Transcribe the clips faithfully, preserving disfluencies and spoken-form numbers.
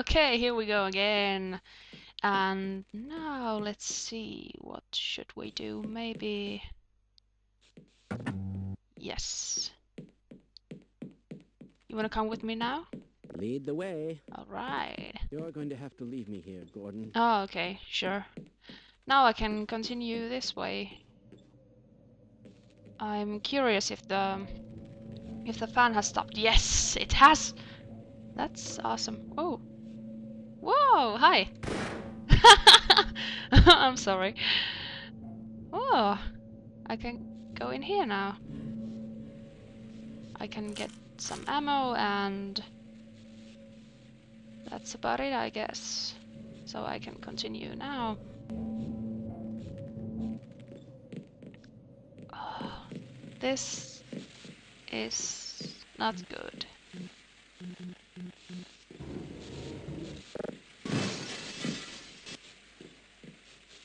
Okay, here we go again. And now let's see, what should we do? Maybe... yes. You wanna come with me now? Lead the way. Alright. You're going to have to leave me here, Gordon. Oh, okay, sure. Now I can continue this way. I'm curious if the... if the fan has stopped. Yes, it has! That's awesome. Oh. Whoa, hi! I'm sorry. Oh, I can go in here now. I can get some ammo and... that's about it, I guess. So I can continue now. Oh, this is not good.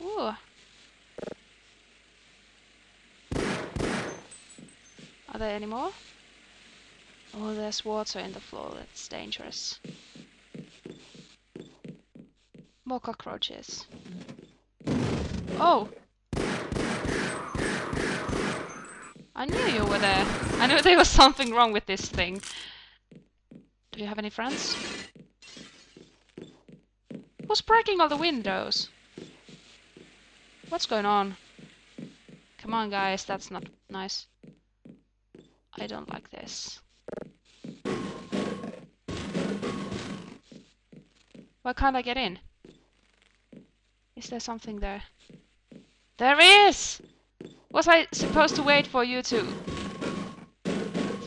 Ooh. Are there any more? Oh, there's water in the floor. That's dangerous. More cockroaches. Oh! I knew you were there. I knew there was something wrong with this thing. Do you have any friends? Who's breaking all the windows? What's going on? Come on, guys, that's not nice. I don't like this. Why can't I get in? Is there something there? There is! Was I supposed to wait for you to...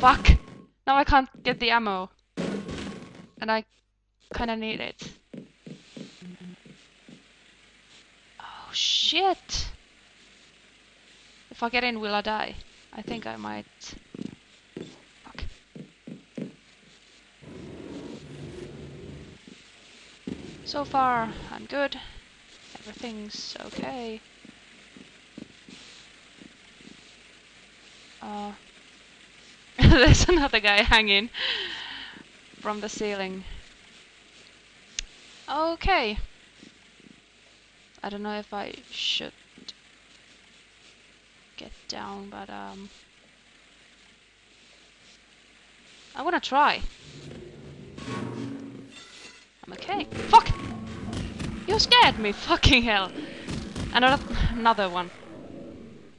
fuck! Now I can't get the ammo. And I kinda need it. Oh shit! If I get in, will I die? I think I might. Fuck. So far, I'm good. Everything's okay. Uh, there's another guy hanging from the ceiling. Okay. I don't know if I should get down, but um, I wanna try. I'm okay. Fuck! You scared me! Fucking hell! Another, another one.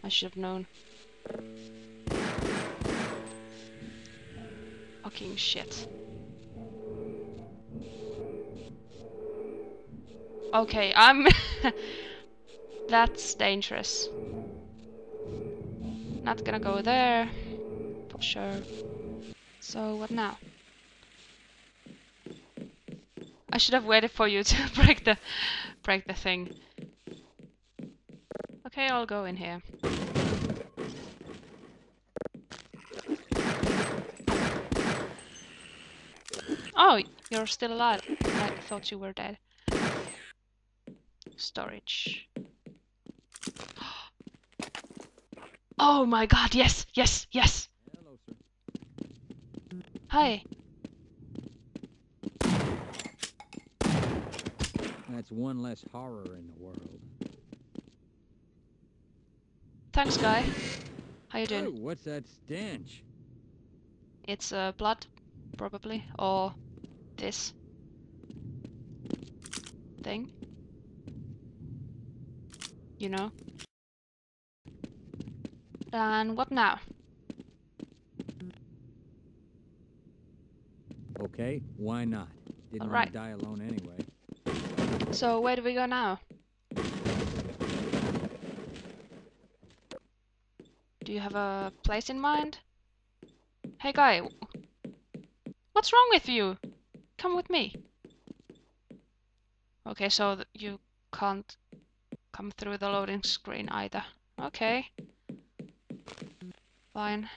I should have known. Fucking shit. Okay, I'm... that's dangerous. Not gonna go there, for sure. So, what now? I should have waited for you to break the... break the thing. Okay, I'll go in here. Oh, you're still alive. I thought you were dead. Storage. Oh my god, yes, yes, yes! Hello, sir. Hi. That's one less horror in the world. Thanks, guy. How you doing? Oh, what's that stench? It's uh, blood, probably, or this thing. You know. And what now? Okay, why not? Didn't All right. want to die alone anyway. So where do we go now? Do you have a place in mind? Hey guy, what's wrong with you? Come with me. Okay, so th you can't come through the loading screen either. Okay. Fine.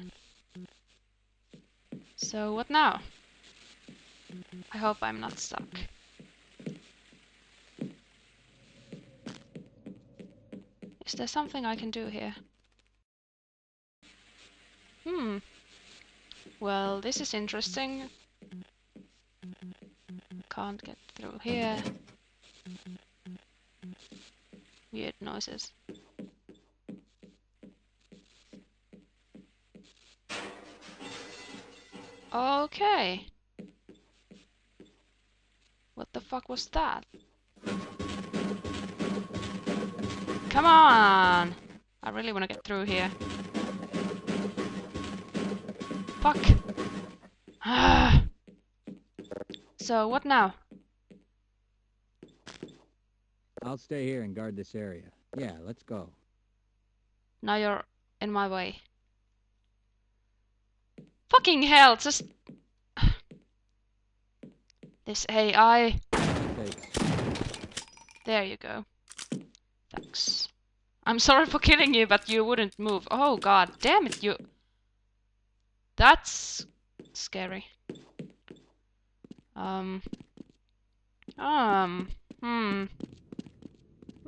So what now? I hope I'm not stuck. Is there something I can do here? Hmm. Well, this is interesting. can't get through here. Weird noises. Okay. What the fuck was that? Come on! I really want to get through here. Fuck! Ah. So, what now? I'll stay here and guard this area. Yeah, let's go. Now you're in my way. Fucking hell, just... This A I... Thanks. There you go. Thanks. I'm sorry for killing you, but you wouldn't move. Oh god damn it, you... That's... scary. Um... Um... Hmm...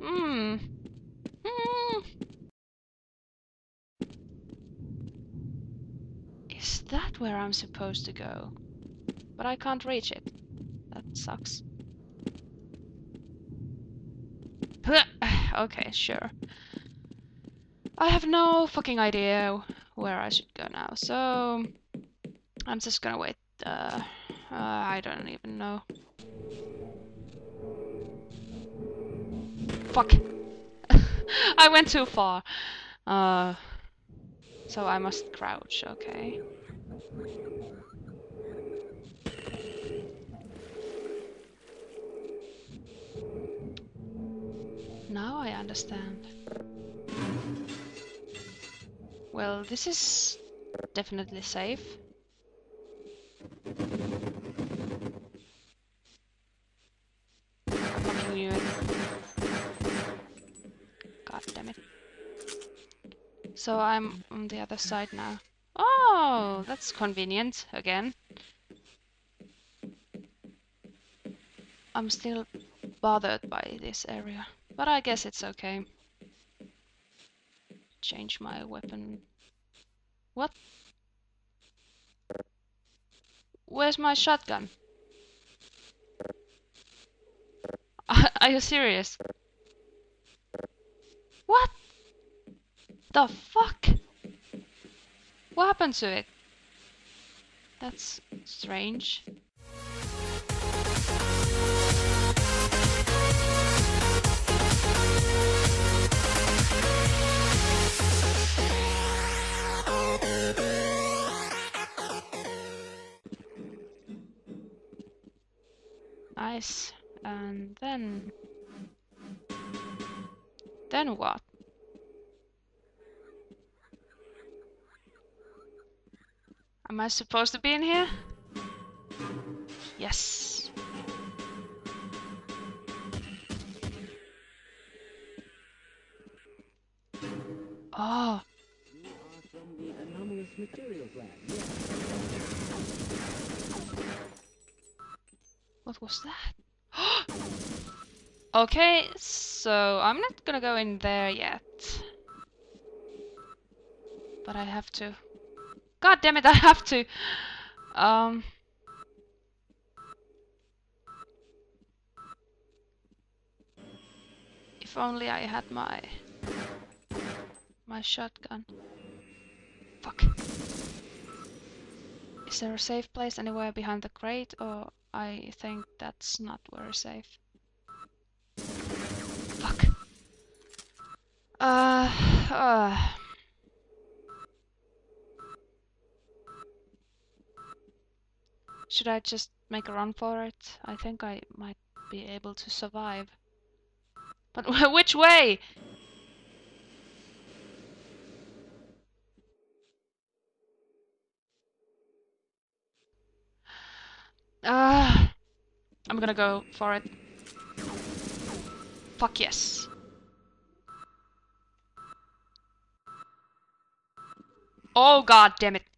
Hmm... Hmm... Is that where I'm supposed to go? But I can't reach it. That sucks. Okay, sure. I have no fucking idea where I should go now, so... I'm just gonna wait. Uh, uh, I don't even know. Fuck! I went too far. Uh, so I must crouch, okay. Now I understand. Well, this is definitely safe. Fucking you. God damn it. So I'm on the other side now. Oh, that's convenient again. I'm still bothered by this area. But I guess it's okay. Change my weapon. What? Where's my shotgun? Are you serious? What? The fuck? What happened to it? That's strange. Nice. And then... Then what? Am I supposed to be in here? Yes. Oh. You are from the anomalous materials lab. What was that? Okay, so I'm not gonna go in there yet. But I have to. God damn it, I have to. Um. If only I had my my shotgun. Fuck. Is there a safe place anywhere behind the crate, or I think that's not very safe. Fuck. Uh. uh. Should I just make a run for it? I think I might be able to survive. But which way? Uh, I'm gonna go for it. Fuck yes. Oh god damn it.